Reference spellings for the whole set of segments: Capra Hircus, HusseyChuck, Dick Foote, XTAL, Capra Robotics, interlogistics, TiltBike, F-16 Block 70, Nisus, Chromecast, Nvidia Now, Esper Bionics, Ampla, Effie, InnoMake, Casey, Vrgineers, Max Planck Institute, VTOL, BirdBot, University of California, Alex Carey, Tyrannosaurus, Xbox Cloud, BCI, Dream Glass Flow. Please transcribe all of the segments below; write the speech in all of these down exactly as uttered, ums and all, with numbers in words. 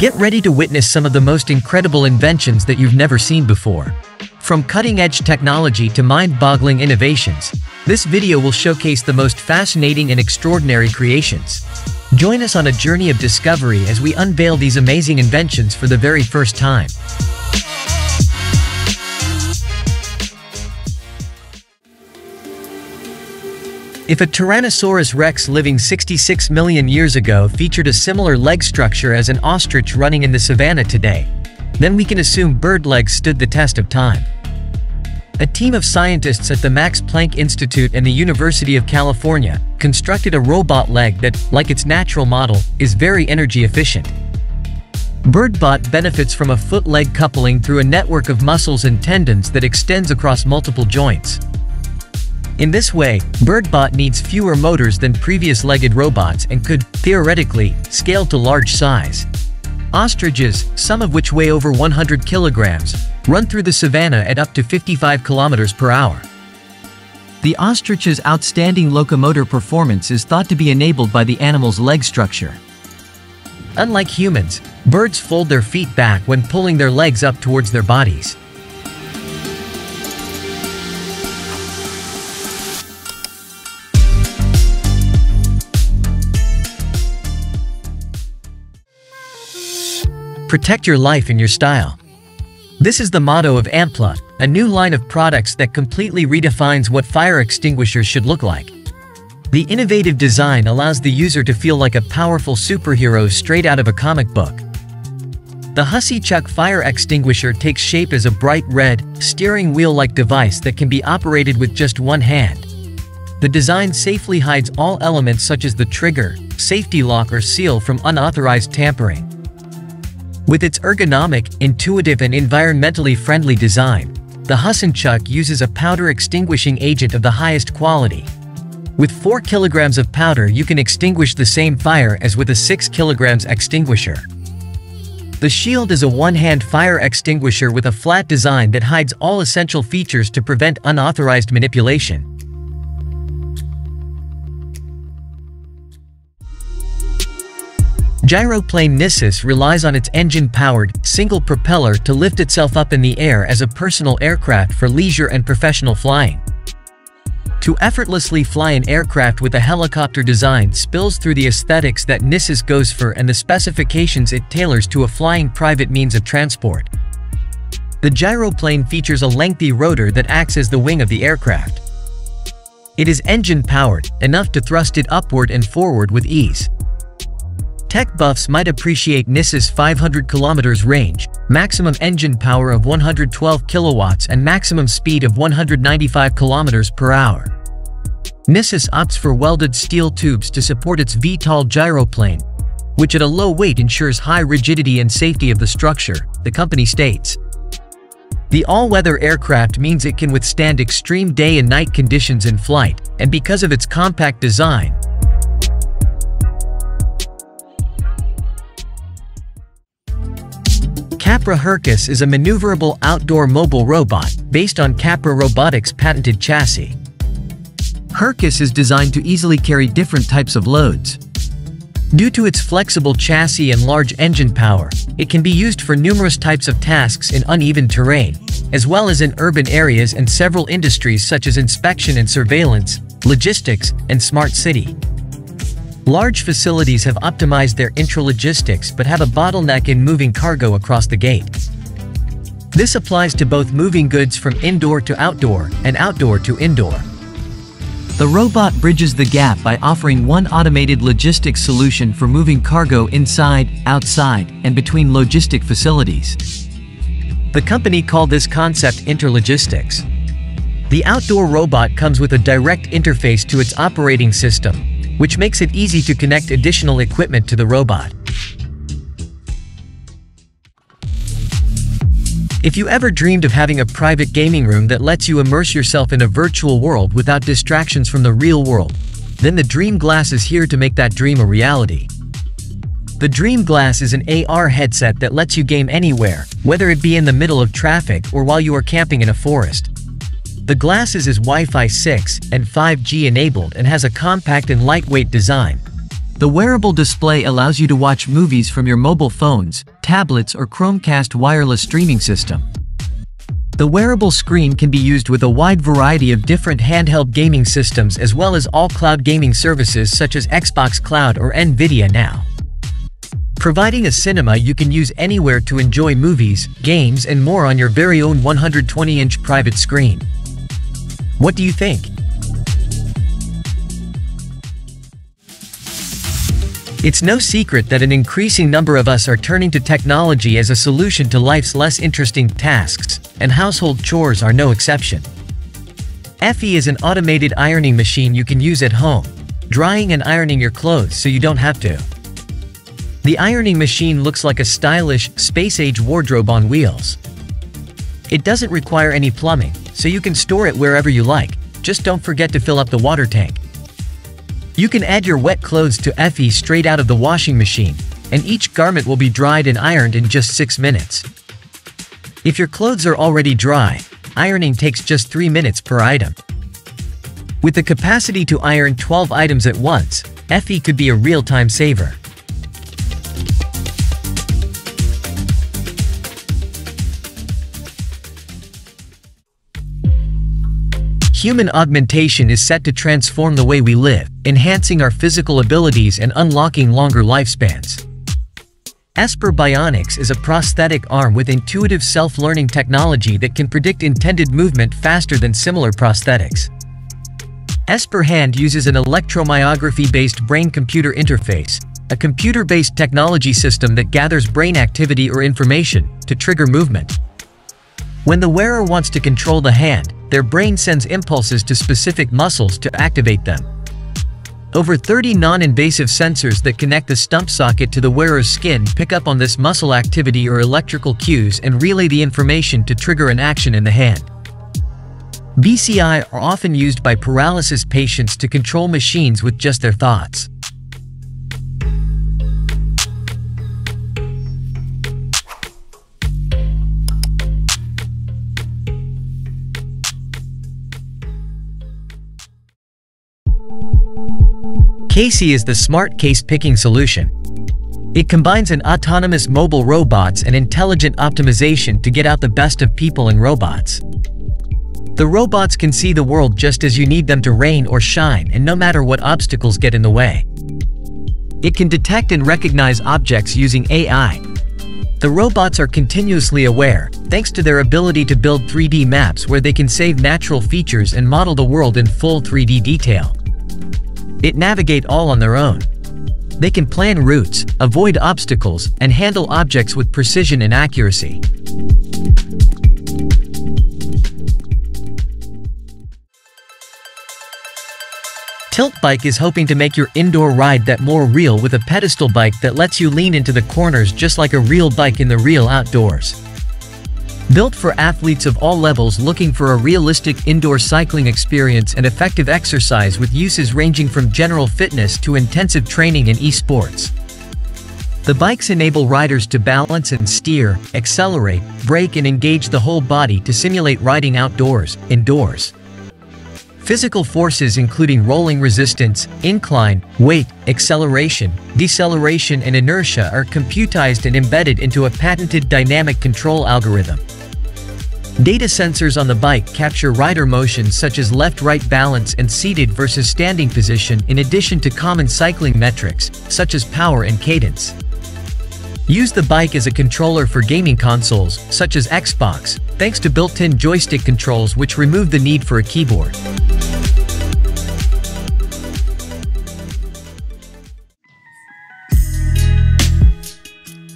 Get ready to witness some of the most incredible inventions that you've never seen before. From cutting-edge technology to mind-boggling innovations, this video will showcase the most fascinating and extraordinary creations. Join us on a journey of discovery as we unveil these amazing inventions for the very first time. If a Tyrannosaurus rex living sixty-six million years ago featured a similar leg structure as an ostrich running in the savanna today, then we can assume bird legs stood the test of time. A team of scientists at the Max Planck Institute and the University of California constructed a robot leg that, like its natural model, is very energy efficient. BirdBot benefits from a foot-leg coupling through a network of muscles and tendons that extends across multiple joints. In this way, BirdBot needs fewer motors than previous legged robots and could, theoretically, scale to large size. Ostriches, some of which weigh over one hundred kilograms, run through the savanna at up to fifty-five kilometers per hour. The ostrich's outstanding locomotor performance is thought to be enabled by the animal's leg structure. Unlike humans, birds fold their feet back when pulling their legs up towards their bodies. Protect your life in your style. This is the motto of Ampla, a new line of products that completely redefines what fire extinguishers should look like. The innovative design allows the user to feel like a powerful superhero straight out of a comic book. The HusseyChuck fire extinguisher takes shape as a bright red, steering wheel-like device that can be operated with just one hand. The design safely hides all elements such as the trigger, safety lock or seal from unauthorized tampering. With its ergonomic, intuitive and environmentally friendly design, the HusseyChuck uses a powder extinguishing agent of the highest quality. With four kilograms of powder you can extinguish the same fire as with a six kilograms extinguisher. The shield is a one-hand fire extinguisher with a flat design that hides all essential features to prevent unauthorized manipulation. Gyroplane Nisus relies on its engine-powered, single propeller to lift itself up in the air as a personal aircraft for leisure and professional flying. To effortlessly fly an aircraft with a helicopter design spills through the aesthetics that Nisus goes for and the specifications it tailors to a flying private means of transport. The gyroplane features a lengthy rotor that acts as the wing of the aircraft. It is engine-powered, enough to thrust it upward and forward with ease. Tech buffs might appreciate Nisus' five hundred kilometers range, maximum engine power of one hundred twelve kilowatts and maximum speed of one hundred ninety-five kilometers per hour. Nisus opts for welded steel tubes to support its V T O L gyroplane, which at a low weight ensures high rigidity and safety of the structure, the company states. The all-weather aircraft means it can withstand extreme day and night conditions in flight, and because of its compact design, Capra Hircus is a maneuverable outdoor mobile robot based on Capra Robotics' patented chassis. Hircus is designed to easily carry different types of loads. Due to its flexible chassis and large engine power, it can be used for numerous types of tasks in uneven terrain, as well as in urban areas and several industries such as inspection and surveillance, logistics, and smart city. Large facilities have optimized their intralogistics but have a bottleneck in moving cargo across the gate. This applies to both moving goods from indoor to outdoor and outdoor to indoor. The robot bridges the gap by offering one automated logistics solution for moving cargo inside, outside, and between logistic facilities. The company called this concept interlogistics. The outdoor robot comes with a direct interface to its operating system, which makes it easy to connect additional equipment to the robot. If you ever dreamed of having a private gaming room that lets you immerse yourself in a virtual world without distractions from the real world, then the Dream Glass is here to make that dream a reality. The Dream Glass is an A R headset that lets you game anywhere, whether it be in the middle of traffic or while you are camping in a forest. The glasses is Wi-Fi six and five G enabled and has a compact and lightweight design. The wearable display allows you to watch movies from your mobile phones, tablets or Chromecast wireless streaming system. The wearable screen can be used with a wide variety of different handheld gaming systems as well as all cloud gaming services such as Xbox Cloud or Nvidia Now. Providing a cinema you can use anywhere to enjoy movies, games and more on your very own one hundred twenty inch private screen. What do you think? It's no secret that an increasing number of us are turning to technology as a solution to life's less interesting tasks, and household chores are no exception. Effie is an automated ironing machine you can use at home, drying and ironing your clothes so you don't have to. The ironing machine looks like a stylish, space-age wardrobe on wheels. It doesn't require any plumbing, so you can store it wherever you like, just don't forget to fill up the water tank. You can add your wet clothes to Effie straight out of the washing machine, and each garment will be dried and ironed in just six minutes. If your clothes are already dry, ironing takes just three minutes per item. With the capacity to iron twelve items at once, Effie could be a real-time saver. Human augmentation is set to transform the way we live, enhancing our physical abilities and unlocking longer lifespans. Esper Bionics is a prosthetic arm with intuitive self-learning technology that can predict intended movement faster than similar prosthetics. Esper Hand uses an electromyography-based brain-computer interface, a computer-based technology system that gathers brain activity or information to trigger movement. When the wearer wants to control the hand, their brain sends impulses to specific muscles to activate them. Over thirty non-invasive sensors that connect the stump socket to the wearer's skin pick up on this muscle activity or electrical cues and relay the information to trigger an action in the hand. B C I are often used by paralysis patients to control machines with just their thoughts. Casey is the smart case picking solution. It combines an autonomous mobile robots and intelligent optimization to get out the best of people and robots. The robots can see the world just as you need them to rain or shine and no matter what obstacles get in the way. It can detect and recognize objects using A I. The robots are continuously aware, thanks to their ability to build three D maps where they can save natural features and model the world in full three D detail. It navigate all on their own. They can plan routes, avoid obstacles, and handle objects with precision and accuracy. Tilt Bike is hoping to make your indoor ride that more real with a pedestal bike that lets you lean into the corners just like a real bike in the real outdoors. Built for athletes of all levels looking for a realistic indoor cycling experience and effective exercise with uses ranging from general fitness to intensive training and esports. The bikes enable riders to balance and steer, accelerate, brake and engage the whole body to simulate riding outdoors, indoors. Physical forces including rolling resistance, incline, weight, acceleration, deceleration and inertia are computized and embedded into a patented dynamic control algorithm. Data sensors on the bike capture rider motions such as left-right balance and seated versus standing position in addition to common cycling metrics, such as power and cadence. Use the bike as a controller for gaming consoles, such as Xbox, thanks to built-in joystick controls which remove the need for a keyboard.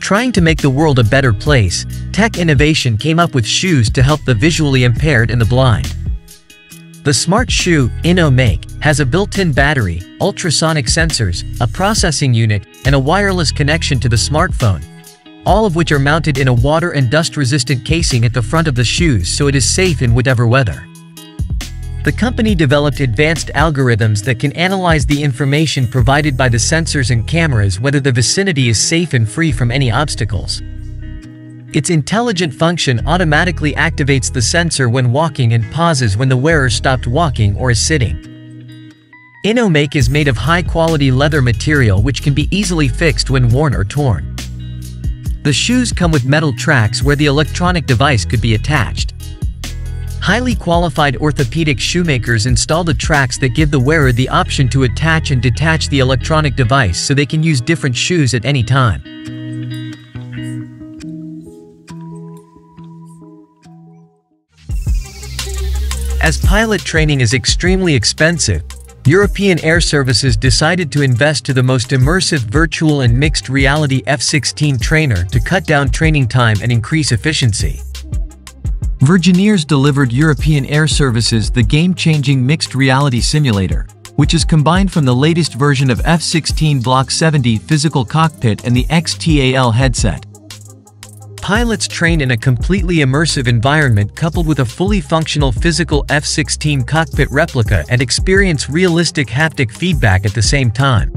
Trying to make the world a better place, tech innovation came up with shoes to help the visually impaired and the blind. The smart shoe, InnoMake, has a built-in battery, ultrasonic sensors, a processing unit, and a wireless connection to the smartphone, all of which are mounted in a water and dust-resistant casing at the front of the shoes so it is safe in whatever weather. The company developed advanced algorithms that can analyze the information provided by the sensors and cameras whether the vicinity is safe and free from any obstacles. Its intelligent function automatically activates the sensor when walking and pauses when the wearer stopped walking or is sitting. InnoMake is made of high-quality leather material which can be easily fixed when worn or torn. The shoes come with metal tracks where the electronic device could be attached. Highly qualified orthopedic shoemakers install the tracks that give the wearer the option to attach and detach the electronic device so they can use different shoes at any time. As pilot training is extremely expensive, European Air Services decided to invest to the most immersive virtual and mixed reality F sixteen trainer to cut down training time and increase efficiency. Vrgineers delivered European Air Services the game-changing mixed reality simulator, which is combined from the latest version of F sixteen Block seventy physical cockpit and the X T A L headset. Pilots train in a completely immersive environment coupled with a fully functional physical F sixteen cockpit replica and experience realistic haptic feedback at the same time.